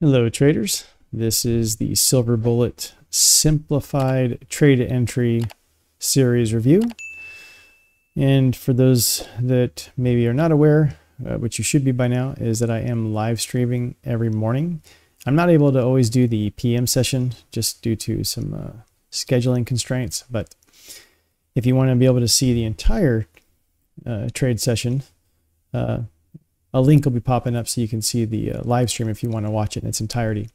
Hello traders, this is the Silver Bullet Simplified Trade Entry Series review. And for those that maybe are not aware, which you should be by now, is that I am live streaming every morning. I'm not able to always do the PM session just due to some scheduling constraints, but if you want to be able to see the entire trade session, a link will be popping up so you can see the live stream if you want to watch it in its entirety.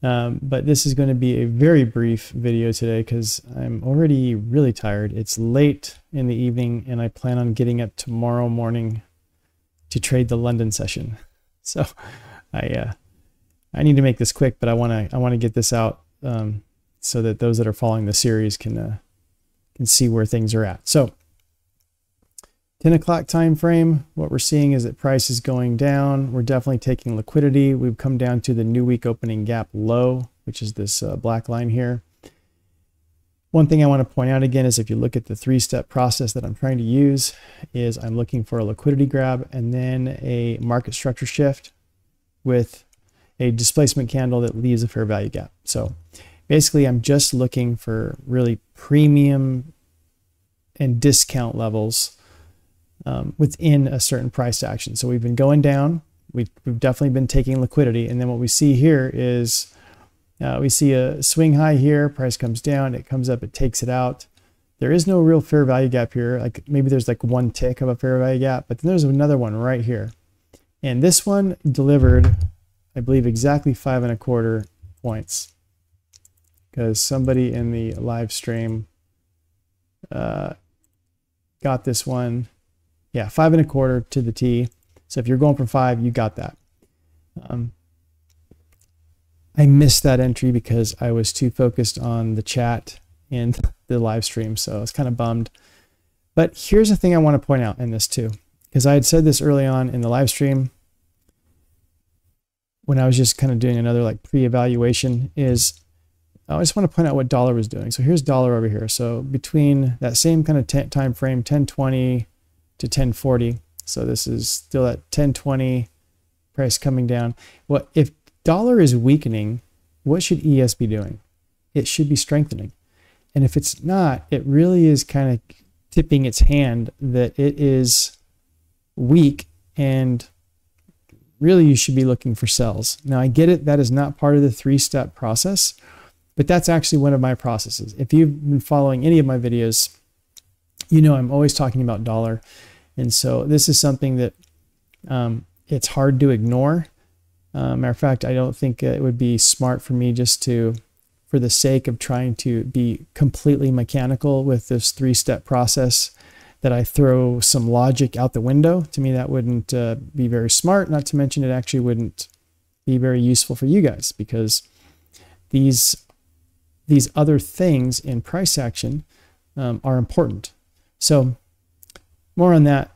But this is going to be a very brief video today because I'm already really tired. It's late in the evening and I plan on getting up tomorrow morning to trade the London session. So I need to make this quick, but I want to get this out so that those that are following the series can see where things are at. So 10 o'clock time frame, what we're seeing is that price is going down. We're definitely taking liquidity. We've come down to the new week opening gap low, which is this black line here. One thing I want to point out again is if you look at the three-step process that I'm trying to use, is I'm looking for a liquidity grab and then a market structure shift with a displacement candle that leaves a fair value gap. So basically I'm just looking for really premium and discount levels within a certain price action. So we've been going down, we've definitely been taking liquidity, and then what we see here is we see a swing high here, price comes down, it comes up, it takes it out. There is no real fair value gap here. Like maybe there's like one tick of a fair value gap, but then there's another one right here, and this one delivered, I believe, exactly 5.25 points because somebody in the live stream got this one. Yeah, 5.25 to the T. So if you're going for 5, you got that. I missed that entry because I was too focused on the chat and the live stream, so I was kind of bummed. But here's the thing I want to point out in this too, because I had said this early on in the live stream when I was just kind of doing another like pre-evaluation, is I just want to point out what dollar was doing. So here's dollar over here. So between that same kind of time frame, 1020, to 1040. So this is still at 1020, price coming down. Well, if dollar is weakening, what should ES be doing? It should be strengthening. And if it's not, it really is kind of tipping its hand that it is weak and really you should be looking for sells. Now I get it, that is not part of the three-step process, but that's actually one of my processes. If you've been following any of my videos, you know I'm always talking about dollar. And so this is something that it's hard to ignore. Matter of fact, I don't think it would be smart for me just to, for the sake of trying to be completely mechanical with this three-step process, that I throw some logic out the window. To me, that wouldn't be very smart, not to mention it actually wouldn't be very useful for you guys, because these other things in price action are important. So more on that.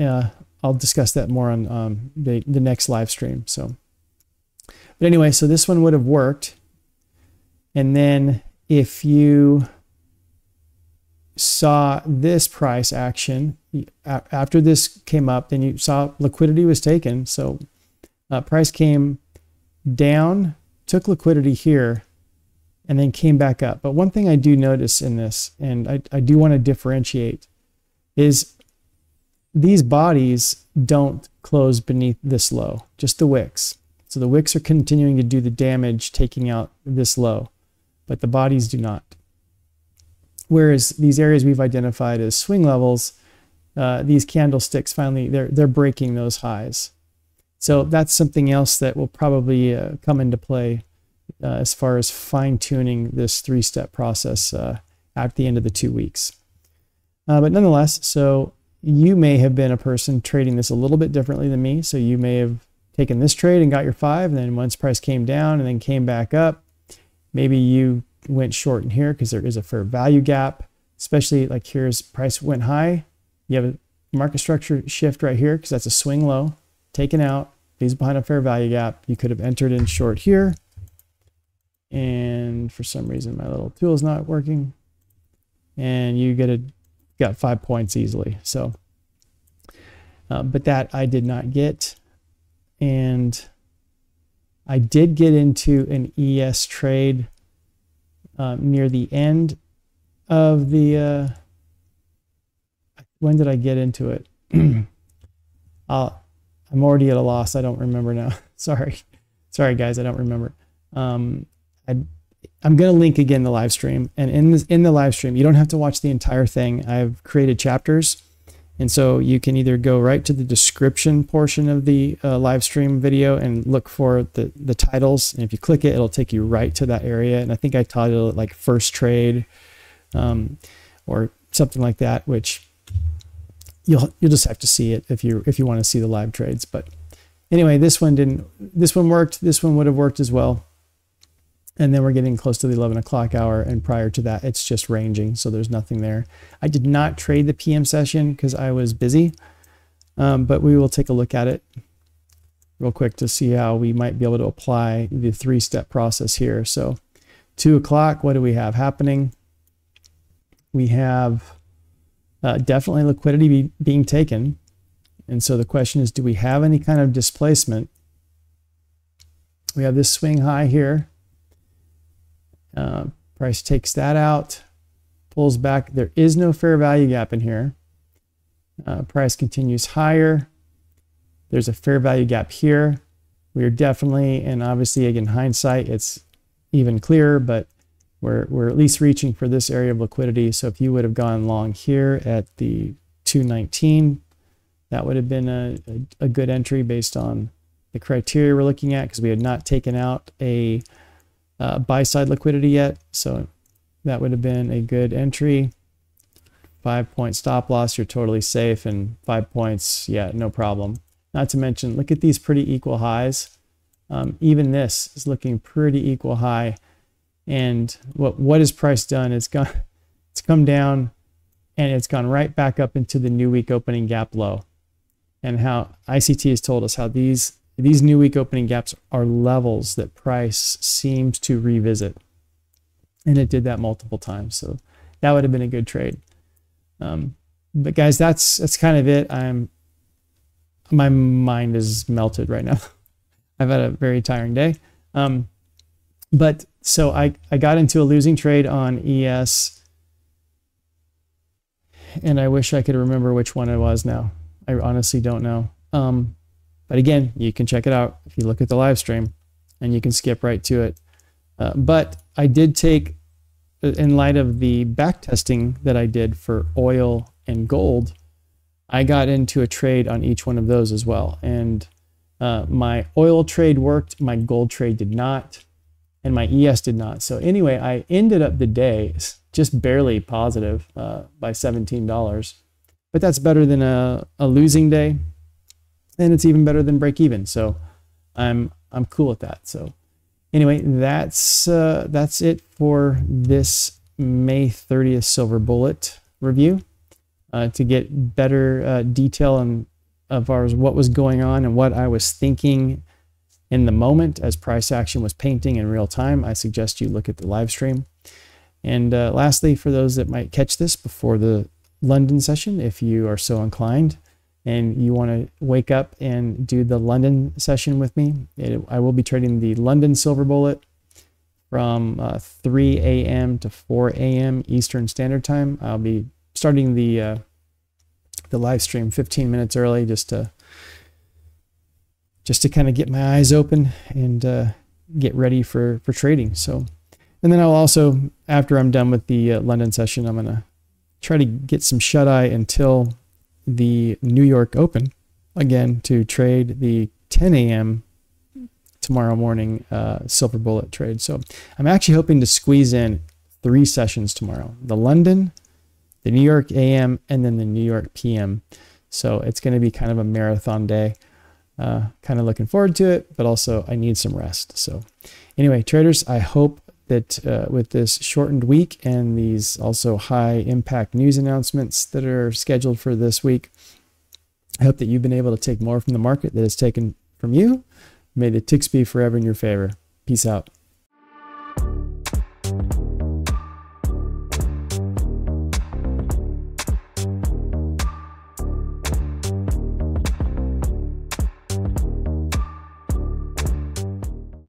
I'll discuss that more on the next live stream. So, but anyway, so this one would have worked. And then if you saw this price action, after this came up, then you saw liquidity was taken. So price came down, took liquidity here, and then came back up. But one thing I do notice in this, and I do want to differentiate, is these bodies don't close beneath this low, just the wicks. So the wicks are continuing to do the damage, taking out this low, but the bodies do not. Whereas these areas we've identified as swing levels, these candlesticks finally, they're breaking those highs. So that's something else that will probably come into play as far as fine-tuning this three-step process at the end of the 2 weeks. But nonetheless, so you may have been a person trading this a little bit differently than me. So you may have taken this trade and got your 5, and then once price came down and then came back up, maybe you went short in here because there is a fair value gap, especially like here's price went high. You have a market structure shift right here because that's a swing low, taken out, these behind a fair value gap. You could have entered in short here. And for some reason, my little tool is not working, and you got 5 points easily. So, but that I did not get. And I did get into an ES trade near the end of the, when did I get into it? I'm already at a loss. I don't remember now. Sorry. Sorry guys, I don't remember. I'm going to link again the live stream, and in the live stream, you don't have to watch the entire thing. I've created chapters, and so you can either go right to the description portion of the live stream video and look for the titles, and if you click it, it'll take you right to that area. And I think I titled it like first trade or something like that, which you'll just have to see it if you want to see the live trades. But anyway, this one didn't. This one worked. This one would have worked as well. And then we're getting close to the 11 o'clock hour, and prior to that, it's just ranging, so there's nothing there. I did not trade the PM session because I was busy, but we will take a look at it real quick to see how we might be able to apply the three-step process here. So 2 o'clock, what do we have happening? We have definitely liquidity being taken, and so the question is, do we have any kind of displacement? We have this swing high here. Price takes that out, pulls back. There is no fair value gap in here. Price continues higher. There's a fair value gap here. We're definitely, and obviously again, hindsight, it's even clearer, but we're at least reaching for this area of liquidity. So if you would have gone long here at the 219, that would have been a good entry based on the criteria we're looking at, because we had not taken out a buy side liquidity yet, so that would have been a good entry. 5 point stop loss, you're totally safe, and 5 points, yeah, no problem. Not to mention, look at these pretty equal highs. Even this is looking pretty equal high, and what has price done? It's come down, and it's gone right back up into the new week opening gap low, and how ICT has told us how these new week opening gaps are levels that price seems to revisit. And it did that multiple times. So that would have been a good trade. But guys, that's kind of it. My mind is melted right now. I've had a very tiring day. But so I got into a losing trade on ES, and I wish I could remember which one it was now. I honestly don't know. But again, you can check it out if you look at the live stream, and you can skip right to it. But I did take, in light of the back testing that I did for oil and gold, I got into a trade on each one of those as well. And my oil trade worked, my gold trade did not, and my ES did not. So anyway, I ended up the day just barely positive by $17. But that's better than a losing day. And it's even better than break even, so I'm cool with that. So anyway, that's it for this May 30th Silver Bullet review. To get better detail on as far as what was going on and what I was thinking in the moment as price action was painting in real time, I suggest you look at the live stream. And lastly, for those that might catch this before the London session, if you are so inclined, and you want to wake up and do the London session with me, I will be trading the London Silver Bullet from 3 a.m. to 4 a.m. Eastern Standard Time. I'll be starting the live stream 15 minutes early just to kind of get my eyes open and get ready for trading. So, and then I'll also, after I'm done with the London session, I'm gonna try to get some shut eye until the New York Open again to trade the 10 a.m. tomorrow morning Silver Bullet trade. So I'm actually hoping to squeeze in 3 sessions tomorrow: the London, the New York AM, and then the New York PM. So it's going to be kind of a marathon day. Kind of looking forward to it, but also I need some rest. So anyway, traders, I hope that with this shortened week and these also high impact news announcements that are scheduled for this week, I hope that you've been able to take more from the market that is taken from you. May the ticks be forever in your favor. Peace out.